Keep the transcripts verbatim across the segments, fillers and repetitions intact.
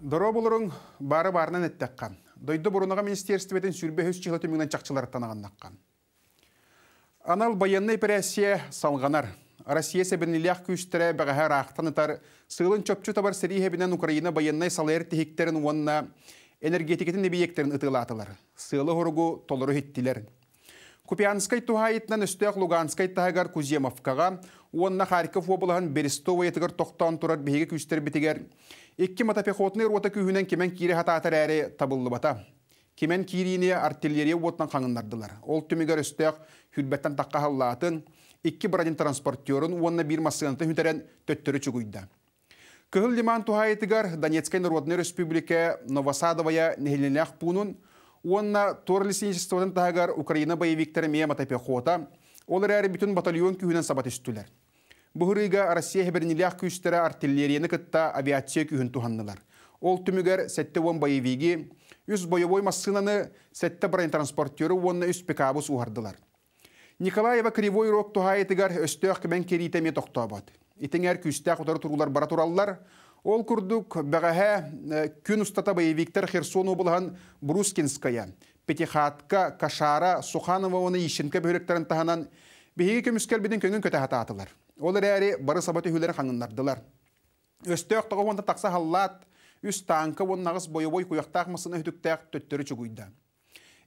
Doro bulurun barı barınan ettekkan. Doydu burunaga ministerstveden sürbe höz çiğlatı mümden çakçılar tanağanakkan. Anal bayanlı iperasiye salganar. Россия себенилях күстре бәгәһәр ахтанытар сылын чөпчү табар сери хебинен Украина баяннай салайыр тихиктерин уанна энергетикетин дебиектерин ытылатылар. Сылы хоргу толыры хиттилер. Купянскай тухайтнан өстөк Луганскай тагар Куземовкага уанна Харьков облаһын Берестовая тигер токтан турар беге күстер битигер. Икки мотопехотный рота күһүнен кемен кире хататараре табылды бата. Кемен кирине артиллерия уоттан каңындардылар. Ол төмигер өстөк хүрбеттен такка халлатын İki bradin transportörün uanna bir masınatı hünteren töttörü çügüydü. Köhül liman tuhayetigar Donetskay Narodnay Respublika Novosadovaya nehilinliyah punun uanna torlisinistvadan tahagar Ukrayna bayevikleri meya matapekota olarari bütün batalyon kühünen sabat üstüler. Bu hırıga Rusya heberiniliyah küstere artilleriyeni kıtta aviatsiya kühün tuhanlılar. Ol tümüger sette uan bayevigi üst boyovoy masınanı sette bradin transportörü uanna üst pekabus uhardılar. Николаева Кривой Рог тухайтыгар өстөк мен керитеме токтабат. Итеңер күстәк отары турулар бара тураллар. Ол күрдүк бәгәһә күн устата боевиктер Херсон облаһын Брускинская, Пятихатка, Кашара, Суханованы Ишенке бөлектерен таһанан биһиге көмүскәл бидин көңгөн көтә хататылар. Олар әри бары сабаты хүләр хаңнардылар. Өстөк тогонда такса халлат, үс танкы воннагыз боевой куяктак мысын өтүктәк төттөрү чугуйда.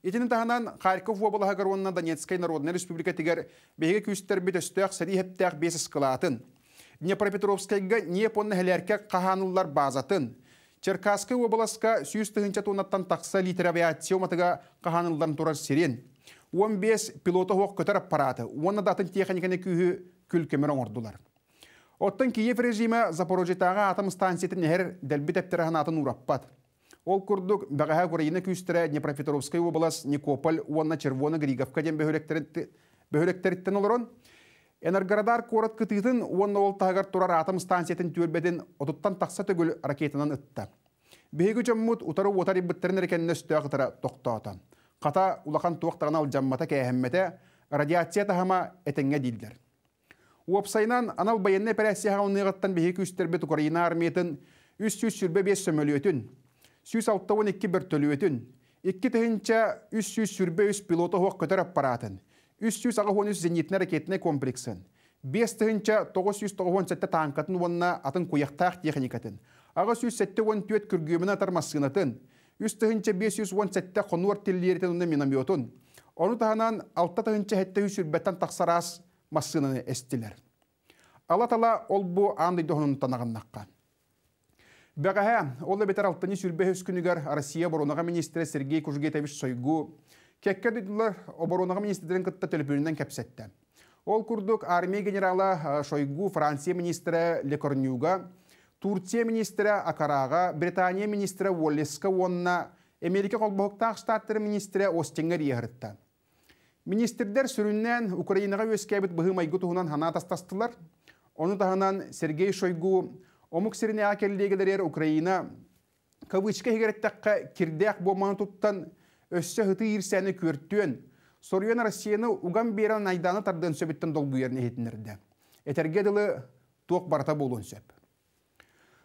İtinin tahanan Kharkov oblaha garonna Donetskay Narodnay Respublika tigar bege küster bit östök seri heptek beses kılatın. Dnepropetrovskayga Neponna helerkek kahanullar bazatın. Cherkaskay oblaska süz tığınca tonattan taksa literaviatsiya matıga kahanulların turar sirin. on beş pilota hoq köter apparatı, onna datın texnikani kühü külkemeron ordular. Ottan Kiev rejimi Zaporojetaga atom stansiyetin her delbit epterahanatın urappat. Ол күрдік бағаға көрейіні күстірі Днепропетровскай облас, Никополь, уанна Червона, Григовка ден бөхөлектеріттен олырын. Энергорадар қорат күтігітін уанна ол тағыр тұрар атом станциятын түрбеден отыттан тақса түгіл ракетынан ұтты. Бегі жаммуд ұтары отары біттерін рекеніне үстіғытыра тоқтауды. Қата ұлақан туақтағына ал жаммата кәйәмметі радиация тағыма әтенге дейділер. Уапсайнан анал баянны пәрәсияға ұнығыттан бегі үстербет Украина армиетін үс-үс сүрбе бес сөмөліетін. üç yüz altı on iki börtölüyötün, iki tehinçe üç yüz sürbe üst pilota hoq köter apparatın, üç yüz on üç zenyetine raketine kompleksin, beş tehinçe dokuz yüz doksan yedi tankatın uanına atın kuyaqtaq texnikatın, üç yüz on dört kürgümüne atar masınatın, üç tehinçe beş yüz on yedi konu artilleritin onunla minamiyotun, onu tahanan altı tehinçe hette üç sürbetten taqsaras masınanı estiler. Alatala ol bu anday dohunun tanağın naqqa. Бәғәһә, олы бетер алтыны сүрбе өскүнігер Россия оборонаға министері Сергей Кужгетович Сойгу, кәккә дүділер оборонаға министерін кытта төліпінінен кәпсетті. Ол күрдік армия генералы Сойгу Франция министері Лекорнюға, Турция министері Акараға, Британия министері Уоллеска онына, Америка қолбағықтағы штаттары министері Остенгер еғірітті. Министердер сүріннен Украинаға өскәбет бұғы майгы тұғынан хана тастастылар. Оны тағынан Сергей Сойгу Omuk serine akelliygeler yer Ukrayna, kavuçka higerettekka kirdeak bombanı tuttan, össe hıtı irseni körtüön, soruyon Rusya'nı ugan beren aydanı tardan söbitten dolgu yerine hitinirdi. Etergedalı tuğuk barata bolun söp.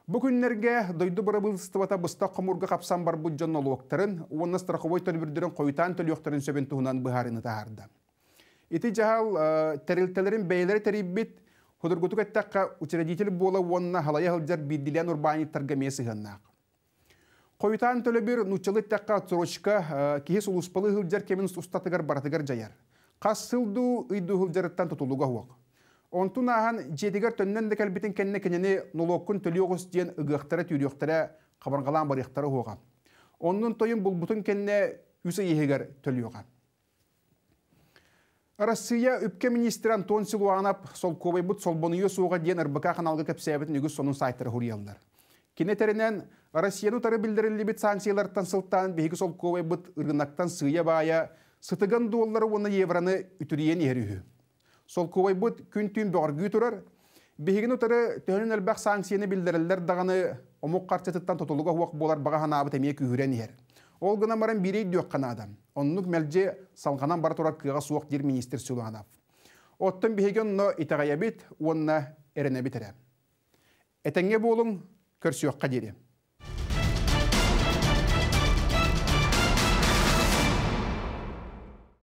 Bu günlerge doydu barabılstıvata bısta komurga kapsan barbu jonologtarın, onna strahovoy tölbürdürün koytan tölyoqtarın söbintuhunan bıharını tahardı. İti cahal teriltelerin beyleri teribbit, Hudurgutuk ettekka uçerediteli bola uanna halaya hılcar biddiliyan urbanit targamesi hınnaq. Koyutan tölöbür nuçalı ettekka atsoçka kihis uluspalı hılcar keminist ustatıgar baratıgar jayar. Kas sıldu ıydu hılcarıttan tutuluğa huaq. Ontun ahan jetigar tönnen de kalbitin kenne keneni nolokkun tölyoğuz diyen ıgıqtara tüyriyoqtara qabangalan barıqtara huaqa. Onun toyun bulbutun kenne yüse yehigar tölyoqa. Россия үпке министр Антон Силуанап солковай бұд солбонуы суға дейін ұрбықа қаналғы көпсәбетін үгі соның сайттары хұрелдір. Кенетерінен Россияны тары білдірілі біт санкцияларттан сылттан бейгі солковай бұд ұрғынақтан сыя бая, сытыған доллары оны евраны үтірейен ерігі. Солковай бұд күн түйін бөғіргі тұрар, бейгіні тары төнін әлбәқ санкцияны білдірілдер дағаны омық қарсетіттан тұтылуға уақ болар баға ғана абыт әмек үйірен ер. Ол гына марын бирей дөк қана адам. Онынық мәлже салғанан бара тұрар кыға суық дер министер Силуанап. Оттың бігеген но итағая бет, онына әріне бітірі. Әтенге болың, көрсі өққа дері.